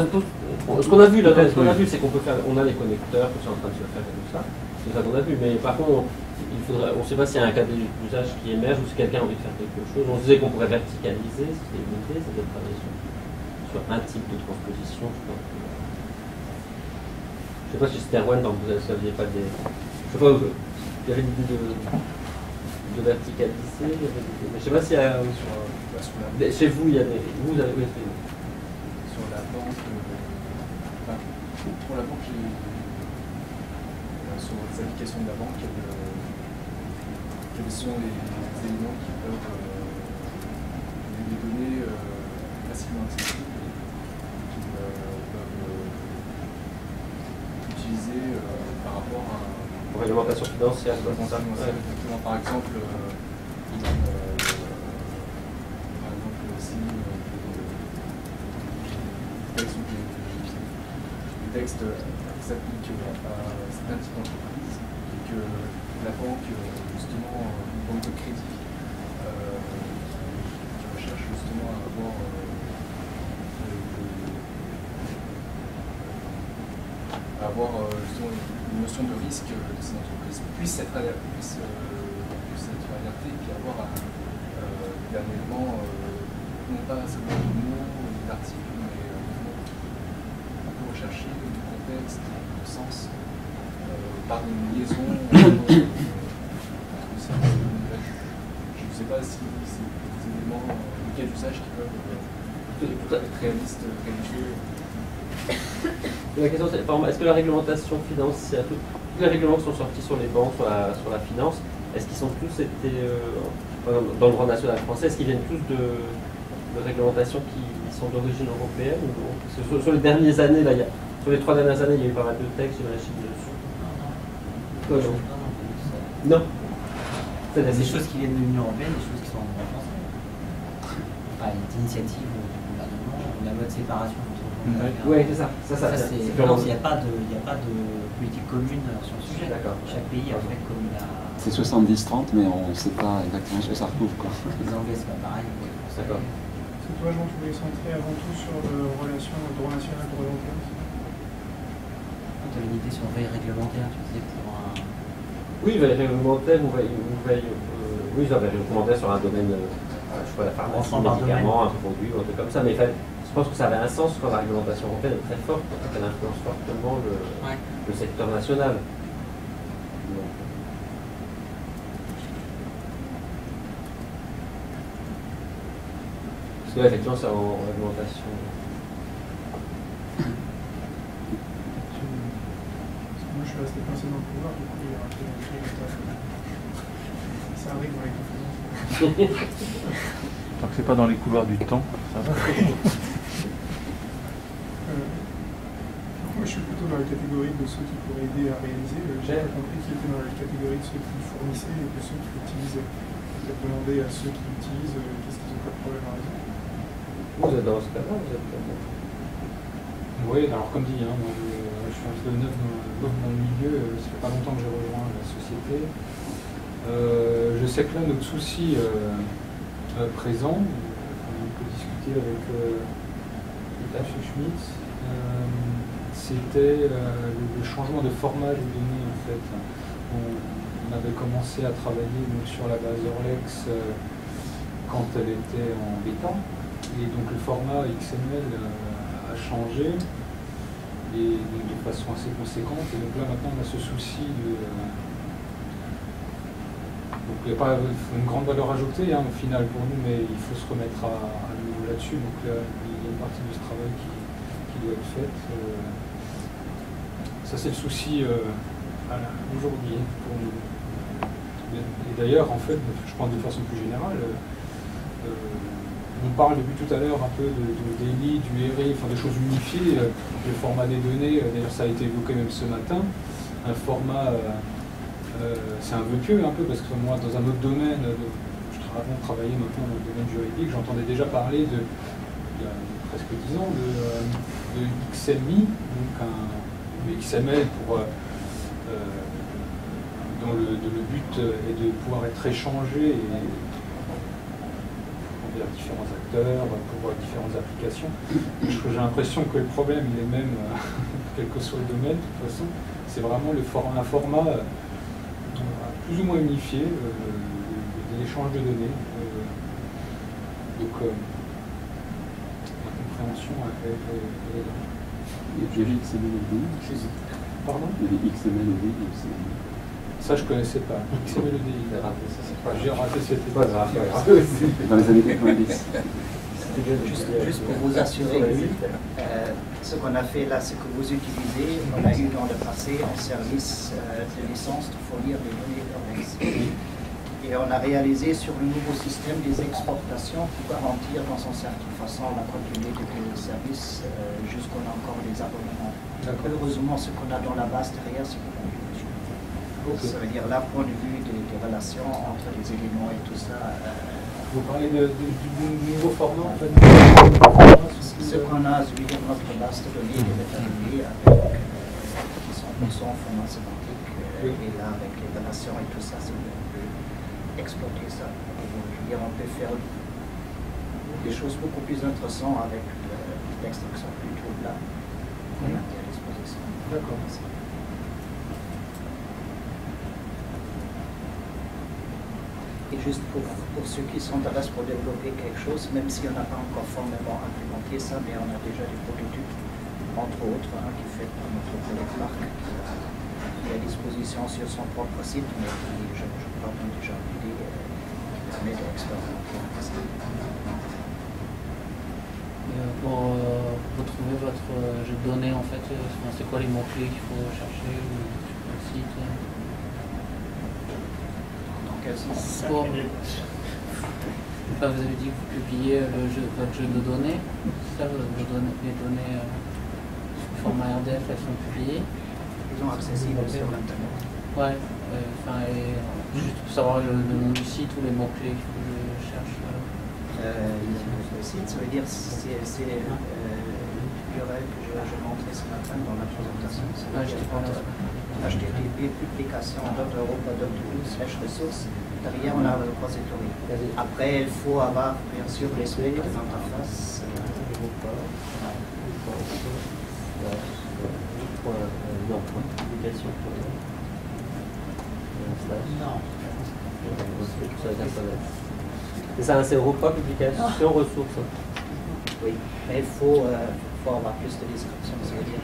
qu'on a vu là, ce qu'on a vu, c'est qu'on peut faire, on a les connecteurs que c'est en train de se faire et tout ça, c'est ça qu'on a vu, mais par contre on ne sait pas s'il y a un cas d'usage qui émerge ou si quelqu'un a envie de faire quelque chose. On se disait qu'on pourrait verticaliser, c'était une idée, c'était de travailler sur un type de transposition. Je ne sais pas si c'était Erwan, donc vous ne saviez pas des... Je sais pas, il y avait une idée de verticaliser, mais je ne sais pas si y a... Chez vous, il y a des... Vous avez connaissé la banque, enfin, pour la banque, sur les applications de la banque, quels sont les éléments qui peuvent des données facilement accessibles et qui peuvent utiliser par rapport à une réglementation financière, par exemple, si le texte s'applique à certaines petites entreprises et que la banque, justement, une banque de crédit qui recherche justement à avoir une notion de risque de ces entreprises puisse être alertée et puis avoir un élément non pas seulement de mots ou d'articles, chercher le contexte, le sens, par une liaison entre certains univers. Je ne sais pas si c'est des éléments de quel usage qui peuvent être réalistes, religieux. La question c'est, par exemple, est-ce que la réglementation financière, toutes les règlements qui sont sortis sur les banques, sur la finance, est-ce qu'ils sont tous été, dans le droit national français, est-ce qu'ils viennent tous de réglementations qui sont d'origine européenne? Sur les dernières années, là, sur les 3 dernières années, il y a eu pas mal de textes, il y a eu la Chine dessus. Quoi, donc? Non. Il y a des choses qui viennent de l'Union européenne, des choses qui sont en droit français. Pas une initiative du gouvernement, la loi de séparation entre Oui, c'est ça. Non, il n'y a pas de politique commune sur le sujet. Chaque pays a une vraie commune à... C'est 70-30, mais on ne sait pas exactement ce que ça recouvre. Les Anglais, c'est pas pareil. D'accord. C'est toi, Jean, tu voulais centrer avant tout sur la relation droit national et droit européen. Tu avais une idée sur veille réglementaire, tu disais pour un... Oui, veille réglementaire, oui, j'avais réglementaire sur un domaine, je crois, la pharmacie, un médicament, un produit, un truc comme ça, mais je pense que ça avait un sens quand la réglementation européenne est très forte, parce qu'elle influence fortement le secteur national. Donc, parce que effectivement, c'est en réglementation. Moi, je suis resté pincé dans le pouvoir, du coup, il y a un peu de... Ça arrive dans les conférences. Tant que c'est pas dans les couloirs du temps, ça va. Moi, je suis plutôt dans la catégorie de ceux qui pourraient aider à réaliser. J'ai compris qu'ils étaient dans la catégorie de ceux qui fournissaient et de ceux qui utilisaient. Peut-être demander à ceux qui utilisent qu'est-ce qu'ils ont pas de problème à résoudre. Vous êtes dans ce cas-là, vous êtes dans... Oui, alors comme dit, hein, moi, je suis un peu neuf dans le milieu, ça fait pas longtemps que j'ai rejoint la société. Je sais que là, notre souci présent, on peut discuter avec l'État chez Schmitz, c'était le changement de format des données, en fait. On avait commencé à travailler donc, sur la base EUR-Lex quand elle était en bêta. Et donc le format XML a changé et donc, de façon assez conséquente. Et donc là maintenant on a ce souci de... Donc il n'y a pas une grande valeur ajoutée hein, au final pour nous, mais il faut se remettre à nouveau là-dessus. Donc là, il y a une partie de ce travail qui doit être faite. Ça c'est le souci aujourd'hui pour nous. Et d'ailleurs en fait, je pense de façon plus générale, on parlait depuis tout à l'heure un peu de l'ELI, du RI, enfin des choses unifiées, le format des données, d'ailleurs ça a été évoqué même ce matin, un format, c'est un vœu pieux un peu, parce que moi dans un autre domaine, avant de travailler maintenant dans le domaine juridique, j'entendais déjà parler de, il y a presque 10 ans, de XMI, donc un XML pour... dont le but est de pouvoir être échangé et, vers différents acteurs, pour différentes applications. J'ai l'impression que le problème, il est même, quel que soit le domaine, de toute façon, c'est vraiment un format plus ou moins unifié de l'échange de données. Donc, la compréhension est là. Et puis, il y avait XML et DI. Pardon ? Il y avait XML et DI aussi. Ça, je ne connaissais pas. XML et DI. J'ai raté, c'était pas grave. Dans les années 90. Juste pour vous assurer, ce qu'on a fait là, c'est que vous utilisez, on a eu dans le passé en service de licence de fournir des données EUR-Lex. Et on a réalisé sur le nouveau système des exportations pour garantir dans son certaine façon la continuité du service jusqu'on a encore des abonnements. Heureusement, ce qu'on a dans la base derrière, c'est qu'on a eu. Okay. Ça veut dire là, point de vue des relations entre les éléments et tout ça. Vous parlez du nouveau format en fait. Ce qu'on a, celui de notre base de données, les métadonnées qui sont en format sémantique, et là avec les relations et tout ça, c'est on peut exploiter ça. Donc, je veux dire, on peut faire des choses beaucoup plus intéressantes avec l'extraction plutôt là qu'on a à disposition. D'accord. Et juste pour ceux qui s'intéressent pour développer quelque chose, même si on n'a pas encore formellement implémenté ça, mais on a déjà des prototypes, entre autres, hein, qui fait par notre collègue Marc, qui est à disposition sur son propre site, mais qui, je crois qu'on a déjà une idée qui permet d'expérimenter. Pour retrouver votre jeu de données, en fait, c'est quoi les mots-clés qu'il faut chercher sur le site pour... Enfin, vous avez dit que vous publiez votre jeu de données. Ça, les données sous format RDF, elles sont publiées. Elles sont accessibles sur l'internet. Ouais, enfin, juste pour savoir le nom du site ou les mots-clés que je cherche. Le site, ça veut dire c'est travail que je montrais ce matin dans la présentation, c'est le lien entre HTTP, publication, .europa.eu/ressources. Derrière, on a le repository. Après, il faut avoir, bien sûr, les souhaits des interfaces. C'est ça, c'est Europa, publication, ressources. Oui, mais il faut avoir plus de description, ça veut dire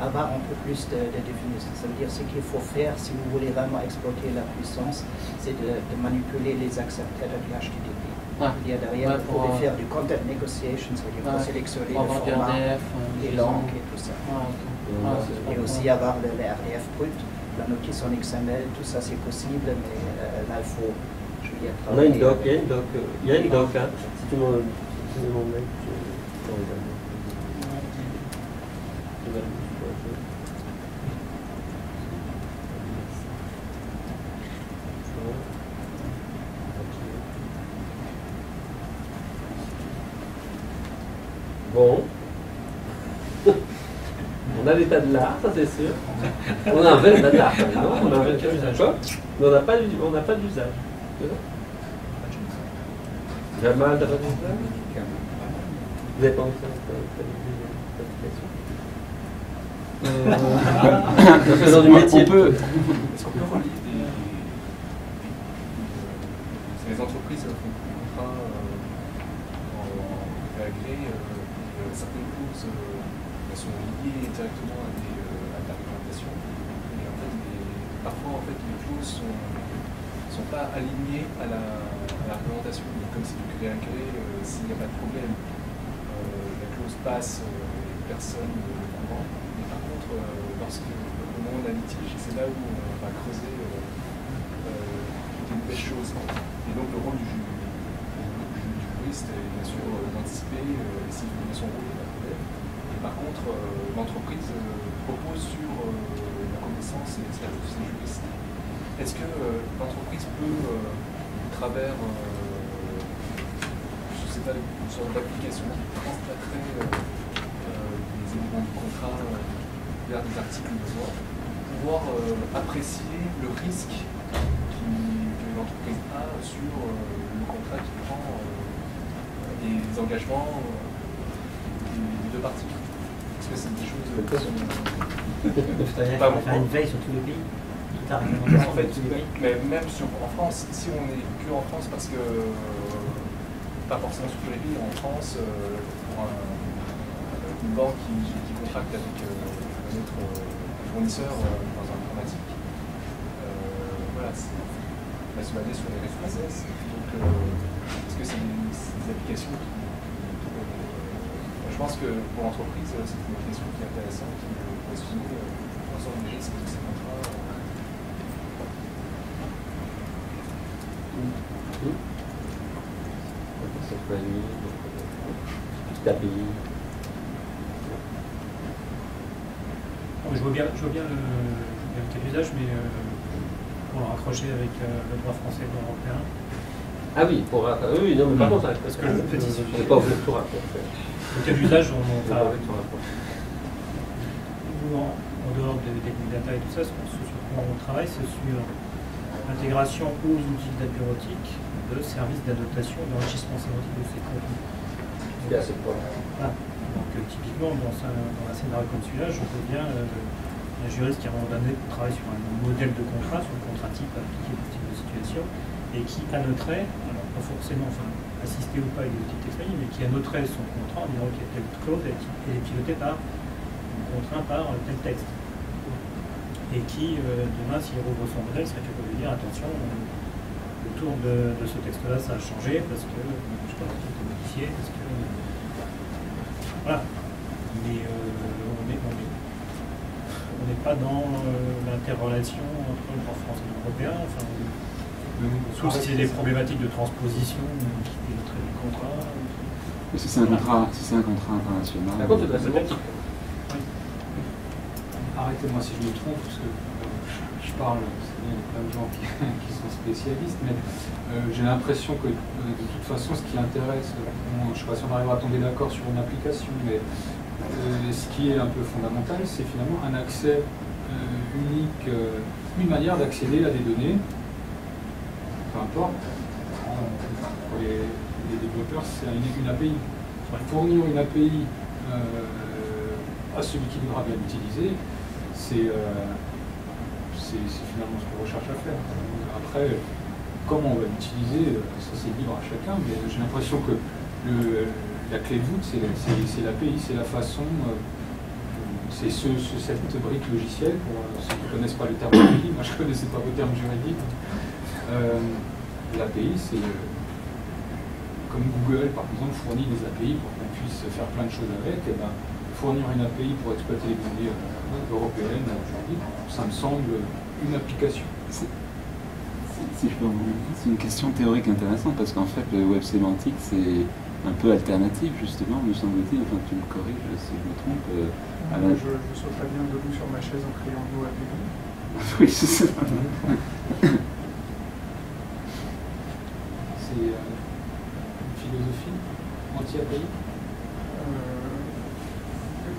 avoir un peu plus de définition. Ça veut dire ce qu'il faut faire si vous voulez vraiment exploiter la puissance, c'est de manipuler les acceptateurs du HTTP. Il y a derrière, vous pouvez faire du content négociation, ça veut dire pour sélectionner le format, les langues et tout ça. Et aussi avoir le RDF brut, la notice en XML, tout ça c'est possible, mais là il faut... On a une doc, il y a une doc, hein. Si tu me demandes, je regarde. Bon. On a l'état de l'art, ça c'est sûr. On a un vrai état de l'art, non? On a un vrai cas d'usage. Mais on n'a pas d'usage. Jamal, t'as pas d'usage? Vous n'avez pas envie de faire une application? Faisant du métier. Est-ce qu'on peut avoir l'idée? C'est les entreprises qui font contrat en agréé. Certaines causes sont liées directement à la réglementation. Et en fait, parfois, en fait, les clauses sont pas alignés à la réglementation. Donc, comme c'est du gré à gré, s'il n'y a pas de problème, la clause passe et personne ne le comprend. Mais par contre, au moment d'un litige, c'est là où on va creuser des nouvelles choses. Et donc, le rôle du juriste est bien sûr d'anticiper, essayer de donner son rôle, il n'y a pas de problème. Et par contre, l'entreprise propose sur la connaissance et l'expertise de ses juristes. Est-ce que l'entreprise peut, au travers, je ne sais pas, une sorte d'application qui translaterait les éléments du contrat vers des articles de loi, pouvoir apprécier le risque que l'entreprise a sur le contrat qui prend et les engagements des deux parties? Est-ce que c'est des choses qui sont pas beaucoup? Une veille sur tout le pays. En fait, mais même en France, si on n'est que en France, parce que pas forcément sur tous les pays, en France, pour une banque qui contracte avec un autre fournisseur dans un informatique, voilà, on va se baser sur les références. Donc, est-ce que c'est des applications qui. Je pense que pour l'entreprise, c'est une question qui est intéressante, qui peut assumer l'ensemble des risques de ces contrats. Je vois bien le cas d'usage, mais pour le raccrocher avec le droit français et le droit européen. Ah oui, pour raccrocher. Oui, non, mais par contre, parce que le petit sujet. C'est pas au tout raccrocher. Le cas d'usage, on parle avec nous en dehors des techniques data et tout ça, ce sur quoi on travaille, c'est sur l'intégration aux outils de la bureautique de services d'annotation et d'enrichissement sémantique de ces contenus. Donc typiquement dans un scénario comme celui-là, je vois bien un juriste qui a un moment donné travaille sur un modèle de contrat, sur le contrat type appliqué au type de situation, et qui annoterait, alors pas forcément assisté ou pas avec des outils techniques, mais qui annoterait son contrat en disant qu'il y a telle clause et elle est pilotée par le contrat par tel texte. Et qui, demain, s'il rouvre son modèle, serait capable de dire attention, le tour de ce texte-là, ça a changé parce que, je sais pas, tout est modifié, parce que. Voilà. Mais on n'est pas dans l'interrelation entre le droit français et l'européen, enfin, sauf si c'est des problématiques de transposition qui piloteraient le contrat. Mais si c'est un contrat international. D'accord, c'est arrêtez-moi si je me trompe, parce que je parle, il y a plein de gens qui sont spécialiste, mais j'ai l'impression que de toute façon, ce qui intéresse, je ne sais pas si on arrivera à tomber d'accord sur une application, mais ce qui est un peu fondamental, c'est finalement un accès unique, une manière d'accéder à des données, peu importe, pour les développeurs, c'est une API. Fournir une API à celui qui voudra bien l'utiliser, c'est finalement ce qu'on recherche à faire. Après, comment on va l'utiliser, ça c'est libre à chacun, mais j'ai l'impression que la clé de voûte, c'est l'API, c'est la façon, c'est cette brique logicielle, pour ceux qui ne connaissent pas le terme juridique, moi je ne connaissais pas le terme juridique. L'API, c'est comme Google par exemple fournit des API pour qu'on puisse faire plein de choses avec, et ben, fournir une API pour exploiter les données européennes aujourd'hui, ça me semble une application. Si je peux vous dire, c'est une question théorique intéressante parce qu'en fait le web sémantique c'est un peu alternatif justement, me semble-t-il, enfin tu me corriges si je me trompe. Non, je saute pas bien debout sur ma chaise en criant nous API. Oui, c'est ça. C'est une philosophie anti-API.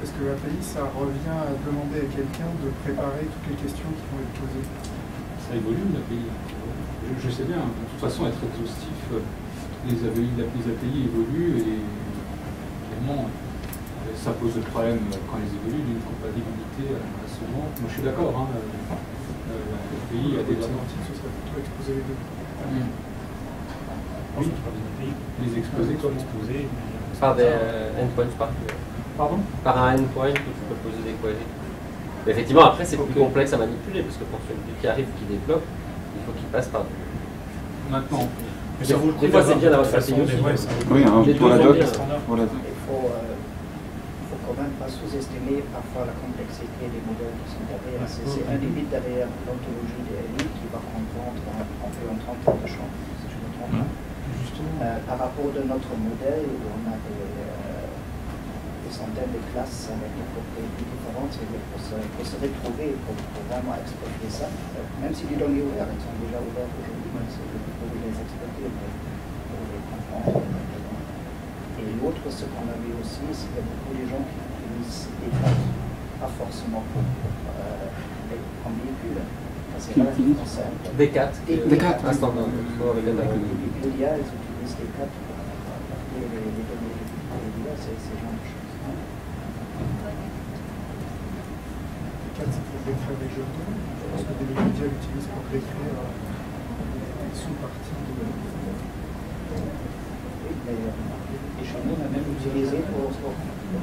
Parce que l'API, ça revient à demander à quelqu'un de préparer toutes les questions qui vont être posées. Ça évolue, l'API. Je sais bien, de toute façon, être exhaustif, les API évoluent et clairement, ça pose le problème quand elles évoluent d'une compatibilité à ce moment. Moi, je suis d'accord, hein, l'API a des garanties, ce serait plutôt exposer les deux. Oui, les exposer comme exposés. Par des endpoints particuliers. Pardon ? Par un endpoint que tu peux poser des queries. Mais effectivement, après, c'est plus complexe à manipuler, parce que pour celui qui arrive, qui développe, il faut qu'il passe par du... Maintenant. Mais ça vaut le coup. Des fois, c'est bien d'avoir fait une autre. Oui, pour la doc. Il ne faut quand même pas sous-estimer parfois la complexité des modèles qui sont derrière. C'est un limite derrière l'ontologie des LI qui va comprendre en fait en 30 ans de champ, si je me trompe pas. Par rapport de notre modèle, on a des centaines de classes avec des propriétés différentes, et pour se retrouver, pour vraiment exploiter ça, même si les données ouvertes, elles sont déjà ouvertes aujourd'hui, mais c'est pour les exploiter, pour les comprendre. Et l'autre, ce qu'on a vu aussi, c'est qu'il y a beaucoup de gens qui utilisent des tags, pas forcément comme véhicule. C'est là qu'ils font ça. Des 4. Des 4, à ce moment-là. Il y a, ils utilisent des 4 pour les données. C'est genre de choses. Les 4, c'est pour décrire les jetons. Je pense que des médias l'utilisent pour décrire les sous-parties de la médias. Oui, d'ailleurs, les jetons, on a même utilisé pour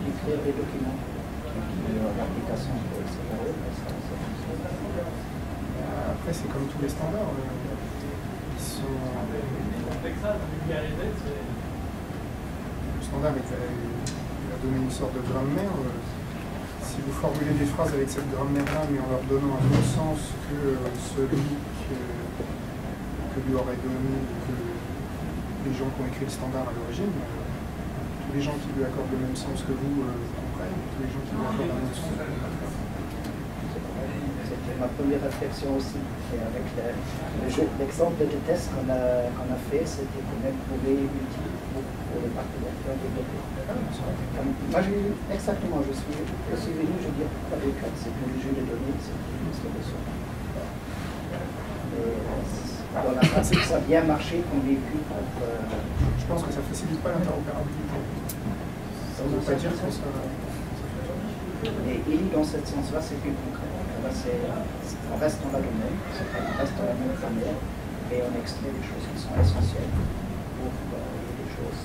décrire les documents. L'application, etc. Après, c'est comme tous les standards. Ils sont. Le standard il a donné une sorte de grammaire. Si vous formulez des phrases avec cette grammaire-là, mais en leur donnant un bon sens que celui que lui aurait donné, que les gens qui ont écrit le standard à l'origine, tous les gens qui lui accordent le même sens que vous comprennent, tous les gens qui lui accordent le même sens. Ma première réflexion aussi, et avec l'exemple de test qu'on a fait, c'était quand même trouver utile pour les partenaires développés. Moi, exactement, je suis venu, je dis, pas des cas, c'est pour les jeux de données, c'est pour une solution. Dans la pratique, ça a bien marché qu'on véhicule. Je pense que ça ne facilite pas l'interopérabilité. Ça ne veut pas dire qu'on sera... Et dans ce sens-là, c'est plus concret. On reste dans la domaine, on reste dans la même grammaire, et on extrait les choses qui sont essentielles pour les choses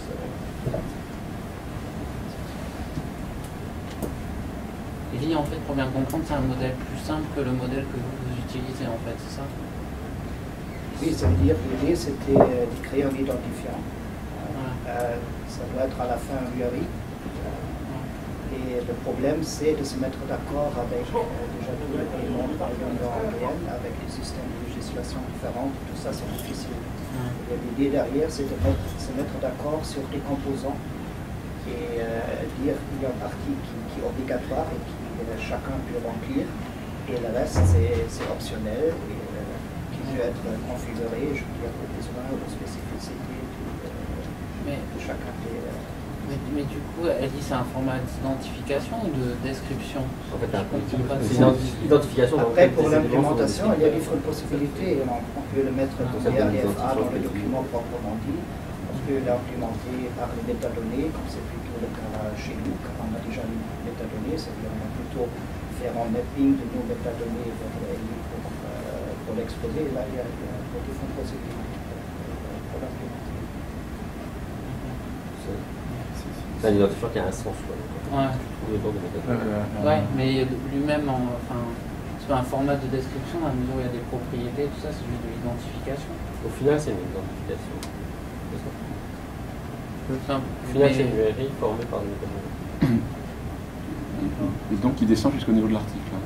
pratiques. Eli, en fait, pour bien comprendre, c'est un modèle plus simple que le modèle que vous utilisez, en fait, c'est ça? Oui, ça veut dire que l'idée, c'était de créer un identifiant. Ça doit être à la fin un URI. Et le problème, c'est de se mettre d'accord avec déjà tous les pays membres de l'Union européenne, avec des systèmes de législation différents, tout ça c'est difficile. L'idée derrière, c'est de se mettre d'accord sur des composants et dire qu'il y a une partie qui est obligatoire et que chacun peut remplir, et le reste c'est optionnel et qui dû être configuré, je veux dire, besoin aux spécificités de chacun des... Mais du coup, elle dit c'est un format d'identification ou de description? En fait, identification. Après, pour l'implémentation, il y a différentes possibilités. On peut le mettre dans le RDFA, dans le document proprement dit. On peut l'implémenter par les métadonnées, comme c'est plutôt le cas chez nous, car on a déjà les métadonnées, c'est-à-dire on va plutôt faire un mapping de nos métadonnées pour l'exposer. Là, il y a différentes possibilités pour l'implémenter. C'est un identifiant qui a un sens. Ouais. Ouais, mais lui-même, enfin, c'est pas un format de description, à mesure où il y a des propriétés, tout ça, c'est juste de l'identification. Au final, c'est une identification. Au final, c'est une URI formée par des et donc, il descend jusqu'au niveau de l'article, hein.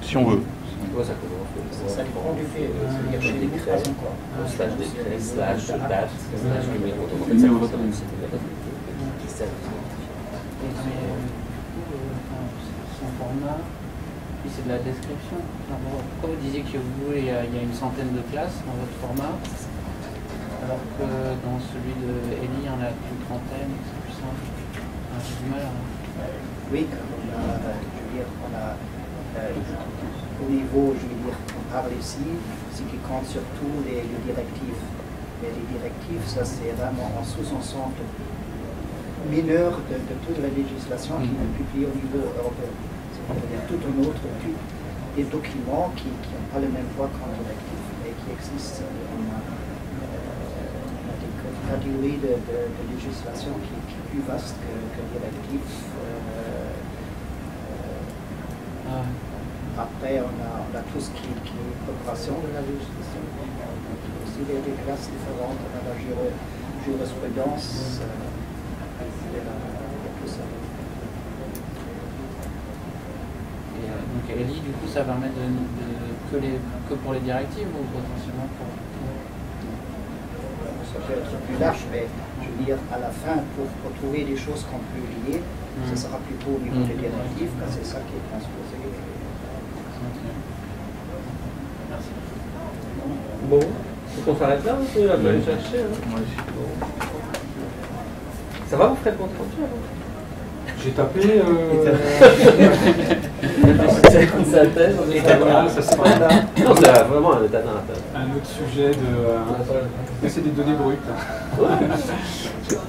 Si on veut. Ouais, ça dépend du fait, c'est-à-dire chez les décrets, encore. /décret, /date, numéro. Et son format, puis c'est de la description. Pourquoi vous disiez que vous, il y a une centaine de places dans votre format, alors que dans celui de ELI, il y en a une trentaine, c'est plus simple. J'ai du mal. Oui, au niveau, je veux dire, on parle ici, c'est qui compte surtout les directives. Mais les directives, ça c'est vraiment en sous-ensemble mineur de toute la législation qui est publiée au niveau européen. C'est-à-dire tout un autre type des documents qui n'ont pas le même poids qu'en directive et qui existent dans des catégories de législation qui est plus vaste que directive. Après, on a tout ce qui est préparation de la législation, qui est aussi des classes différentes, on a la jurisprudence. Et donc elle dit du coup ça permet que pour les directives ou potentiellement pour... Ça peut être plus large, mais je veux dire à la fin pour trouver des choses qu'on peut lier, ça sera plutôt au niveau des directives car c'est ça qui est transposé. Merci. Bon, faut qu'on s'arrête là, on peut aller chercher. Ça va, vous ferez le compte rendu alors? J'ai tapé... c'est vraiment un état narrateur. Un autre sujet de... C'est des données brutes. Ça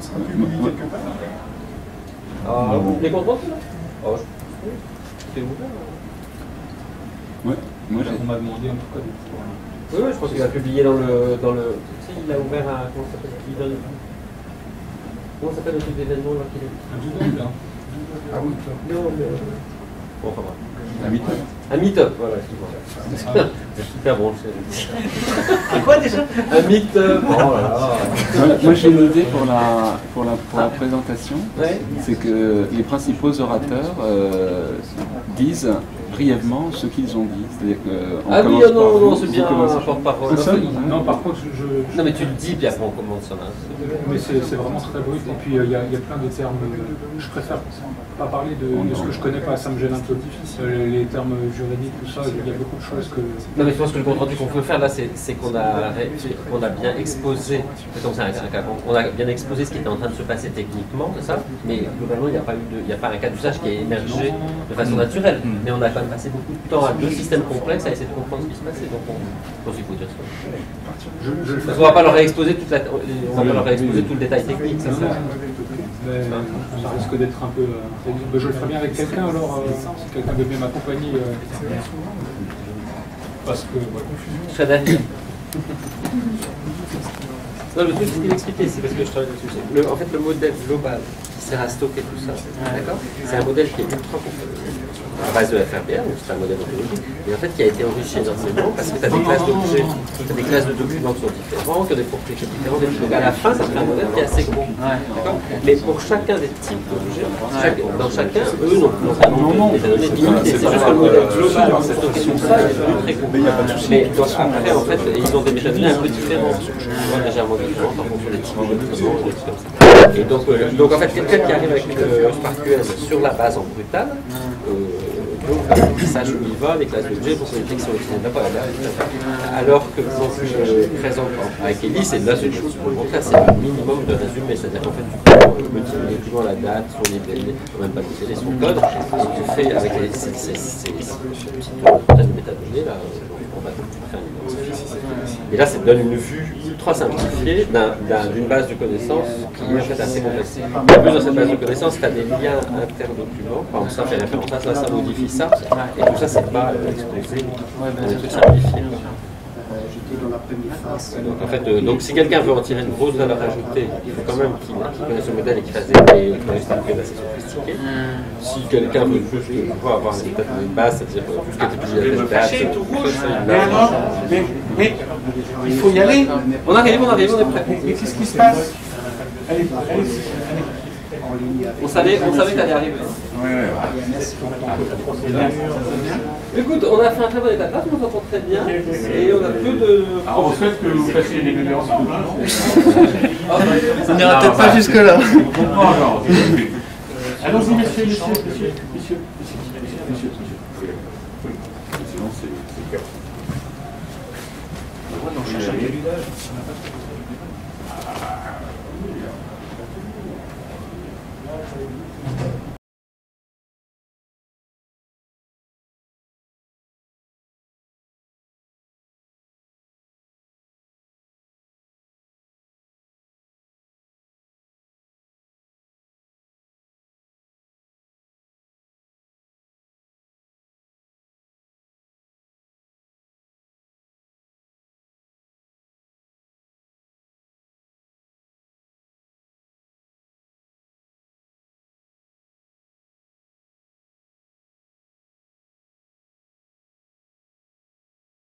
sera publié quelque part. Les comptes rendus là? C'est vous là? Oui. On m'a demandé en tout cas... Oui, je pense qu'il a publié dans le... Tu sais, il a ouvert un... Comment ça s'appelle? Comment ça s'appelle le truc d'événement là qu'il est? Un doodle là. Ah oui. Non, mais... Bon, enfin bref. Un meet-up. Un meet-up, voilà, excuse-moi. C'est super bon, je sais. C'est quoi déjà? Un meet-up. Oh là là. Moi j'ai une idée pour la présentation. Ouais. C'est que les principaux orateurs disent brièvement ce qu'ils ont dit. C'est-à-dire que... Ah oui, non, c'est bien. Non, par contre, je... Non, mais tu le dis, puis après on commence ça. Mais c'est vraiment très brut. Et puis il y a plein de termes... Je préfère pas parler de ce que je connais pas. Ça me gêne un peu. Les termes juridiques, tout ça, il y a beaucoup de choses que... Non, mais je pense que le compte rendu qu'on peut faire là, c'est qu'on a bien exposé... On a bien exposé ce qui était en train de se passer techniquement, c'est ça? Mais globalement, il n'y a pas un cas d'usage qui est émergé de façon naturelle. Mais on a quand même passé beaucoup de temps à deux systèmes complexes à essayer de comprendre ce qui se passe, donc on s'y faut dire ça. Parce qu'on ne va pas leur réexposer tout le détail technique, c'est ça? Ça risque d'être un peu... Je le ferai bien avec quelqu'un, alors si quelqu'un veut bien m'accompagner. Parce que... Très d'accord. Non, le truc, c'est qu'il expliquait, c'est parce que je travaille dessus. En fait, le modèle global qui sert à stocker tout ça, d'accord, c'est un modèle qui est ultra à base de FRBR, donc c'est un modèle ontologique, mais en fait qui a été enrichi énormément parce que tu as des classes d'objets, tu as des classes de documents qui sont différents, qui ont des propriétés différentes, donc à la fin, ça fait un modèle qui est assez gros. Mais pour chacun des types d'objets, dans chacun, eux n'ont pas non plus des données limitées, c'est juste le modèle global. Stocker tout ça, c'est devenu très gros. Mais après, en fait, ils ont des métadonnées un peu différentes. Et donc en fait quelqu'un qui arrive avec le Spark QS sur la base en brutal donc un message IVA avec la SGG pour se dire que sur le pas là. Alors que quand je présente avec ELI, c'est de la SGG. Pour le contraire, c'est le minimum de résumé, c'est-à-dire qu'en fait, tu mets toujours la date, son email, même pas le télé, son code, et tu fais avec ces petites métadonnées là, on va faire une identification. Et là, ça te donne une vue ultra simplifiée d'une base de connaissances qui est en fait assez complexe. En plus, dans cette base de connaissances, tu as des liens interdocuments. Par exemple, ça fait référence à ça, ça modifie ça. Et tout ça, c'est pas exposé, c'est tout simplifié. Donc, en fait, donc si quelqu'un veut en tirer une grosse valeur ajoutée, il faut quand même qu'il connaisse le modèle et qu'il fasse des calculs assez sophistiqués. Si quelqu'un veut juste avoir une base, c'est-à-dire juste que tu puisses tout rouge, mais il faut y aller. On arrive, on est prêt. Mais qu'est-ce qui se passe? Allez. On savait que t'allais arriver. Oui. Écoute, on a fait un très bon état de base, on s'entend très bien, et on a peu de... Ah, on souhaite que vous fassiez les bébés ensemble, hein. On n'ira peut-être pas jusque-là. Allons-y, messieurs. Sinon, c'est le cas. On cherche un gars.